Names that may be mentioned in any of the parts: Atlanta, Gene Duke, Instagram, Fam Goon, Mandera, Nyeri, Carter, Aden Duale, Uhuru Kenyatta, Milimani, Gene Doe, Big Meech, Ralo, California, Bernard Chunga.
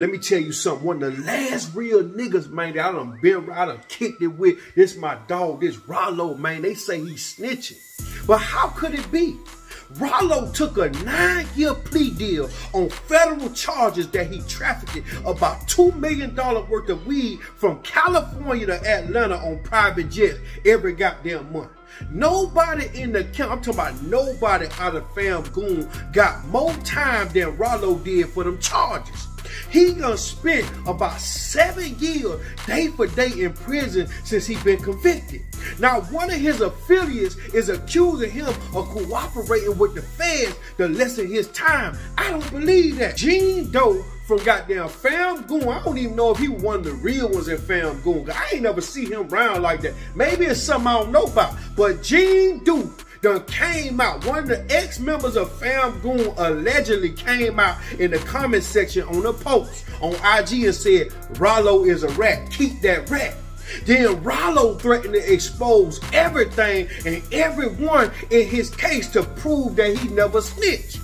Let me tell you something. One of the last real niggas, man, that I done been right, I done kicked it with. This my dog, this Ralo, man. They say he snitching. But how could it be? Ralo took a 9-year plea deal on federal charges that he trafficked about $2 million worth of weed from California to Atlanta on private jets every goddamn month. Nobody in the camp, I'm talking about nobody out of Fam Goon, got more time than Ralo did for them charges. He done spent about 7 years day for day in prison since he been convicted. Now one of his affiliates is accusing him of cooperating with the feds to lessen his time. I don't believe that. Gene Doe from goddamn Fam Goon, I don't even know if he was one of the real ones in Fam Goon. I ain't never see him around like that. Maybe it's something I don't know about. But Gene Duke done came out. One of the ex-members of Fam Goon allegedly came out in the comment section on a post on IG and said, Ralo is a rat. Keep that rat. Then Ralo threatened to expose everything and everyone in his case to prove that he never snitched.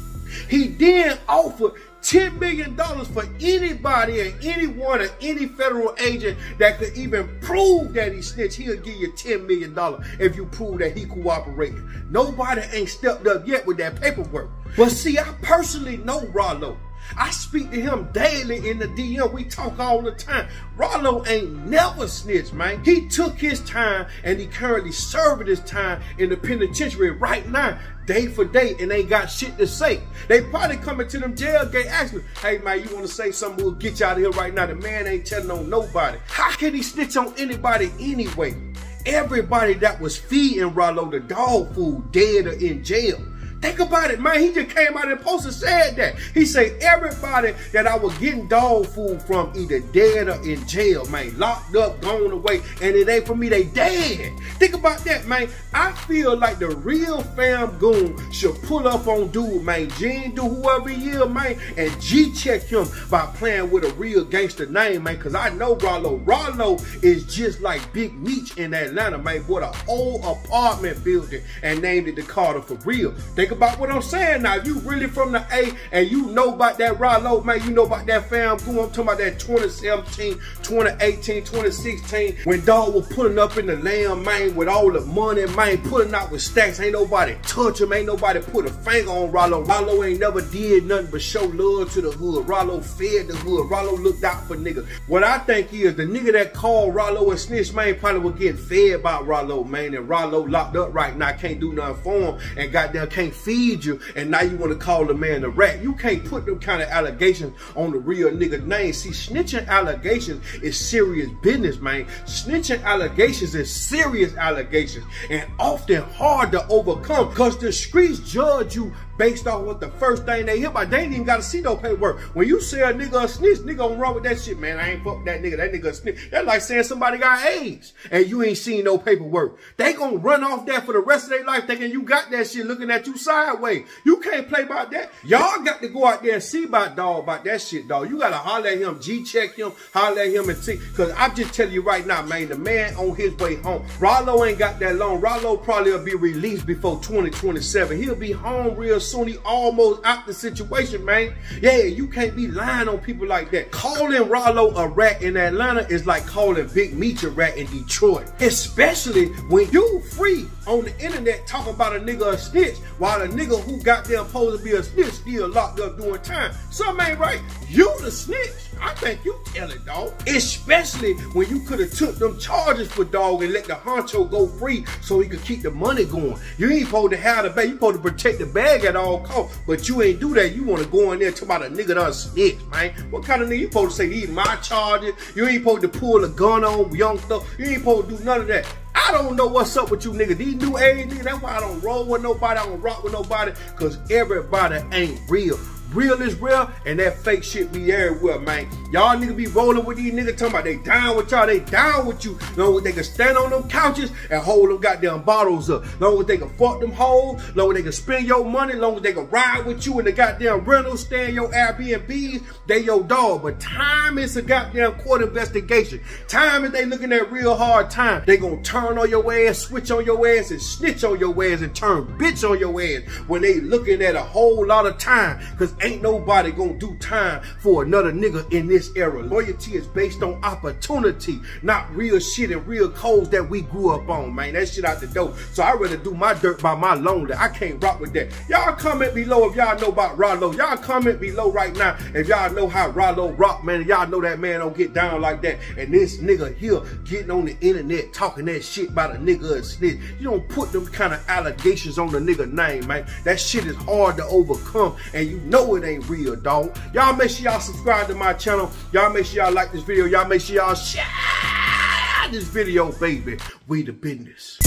He then offered $10 million for anybody and anyone or any federal agent that could even prove that he snitched. He'll give you $10 million if you prove that he cooperated. Nobody ain't stepped up yet with that paperwork. But see, I personally know Ralo. I speak to him daily in the DM. We talk all the time. Ralo ain't never snitched, man. He took his time and he currently serving his time in the penitentiary right now, day for day, and ain't got shit to say. They probably coming to them jail gate asking, hey, man, you want to say something? We'll get you out of here right now. The man ain't telling on nobody. How can he snitch on anybody anyway? Everybody that was feeding Ralo the dog food dead or in jail. Think about it, man. He just came out and posted said that. He said everybody that I was getting dog food from either dead or in jail, man. Locked up, gone away, and it ain't for me. They dead. Think about that, man. I feel like the real Fam Goon should pull up on dude, man. Gene Duke, whoever he is, man, and G-check him by playing with a real gangster name, man, because I know Ralo. Ralo is just like Big Meech in Atlanta, man. Bought an old apartment building and named it the Carter for real. Think about what I'm saying now. If you really from the A and you know about that Ralo, man, you know about that Fam Goon. I'm talking about that 2017, 2018, 2016, when dog was pulling up in the land, man, with all the money, man, pulling out with stacks. Ain't nobody touch him. Ain't nobody put a finger on Ralo. Ralo ain't never did nothing but show love to the hood. Ralo fed the hood. Ralo looked out for niggas. What I think is the nigga that called Ralo a snitch, man, probably was getting fed by Ralo, man, and Ralo locked up right now. Can't do nothing for him and goddamn can't feed you, and now you want to call the man a rat. You can't put them kind of allegations on the real nigga name. See, snitching allegations is serious business, man. Snitching allegations is serious allegations and often hard to overcome because the streets judge you based on what the first thing they hear about. They ain't even got to see no paperwork. When you say a nigga a snitch, nigga don't run with that shit, man. I ain't fuck with that nigga. That nigga a snitch. That's like saying somebody got AIDS and you ain't seen no paperwork. They gonna run off that for the rest of their life thinking you got that shit, looking at you sideways. You can't play about that. Y'all got to go out there and see about dog about that shit, dog. You got to holler at him, G-check him, holler at him and see. Because I'm just telling you right now, man, the man on his way home. Ralo ain't got that long. Ralo probably will be released before 2027. He'll be home real soon. He almost out the situation, man. Yeah, you can't be lying on people like that. Calling Ralo a rat in Atlanta is like calling Big Meech a rat in Detroit. Especially when you free on the internet talking about a nigga a snitch while a nigga who got there supposed to be a snitch still locked up doing time. Something ain't right. You the snitch. I think you tell it, dog. Especially when you could have took them charges for dog and let the honcho go free so he could keep the money going. You ain't supposed to have the bag. You supposed to protect the bag at all costs, but you ain't do that. You want to go in there and talk about a nigga that snitch, man. What kind of nigga you supposed to say these my charges? You ain't supposed to pull a gun on young stuff. You ain't supposed to do none of that. I don't know what's up with you niggas. These new age niggas, that's why I don't roll with nobody. I don't rock with nobody because everybody ain't real. Real is real, and that fake shit be everywhere, man. Y'all niggas be rolling with these niggas talking about they down with y'all, they down with you. Long as they can stand on them couches and hold them goddamn bottles up. Long as they can fuck them hoes, long as they can spend your money, long as they can ride with you in the goddamn rentals, stay in your Airbnbs, they your dog. But time is a goddamn court investigation. Time is they looking at real hard time. They gonna turn on your ass, switch on your ass, and snitch on your ass, and turn bitch on your ass when they looking at a whole lot of time. Because Cause ain't nobody gonna do time for another nigga in this era. Loyalty is based on opportunity, not real shit and real codes that we grew up on, man. That shit out the door. So I'd rather do my dirt by my lonely. I can't rock with that. Y'all comment below if y'all know about Ralo. Y'all comment below right now if y'all know how Ralo rock, man. Y'all know that man don't get down like that. And this nigga here getting on the internet talking that shit about a nigga a snitch. You don't put them kind of allegations on the nigga name, man. That shit is hard to overcome, and you know it ain't real, dog. Y'all make sure y'all subscribe to my channel. Y'all make sure y'all like this video. Y'all make sure y'all share this video, baby. We the business.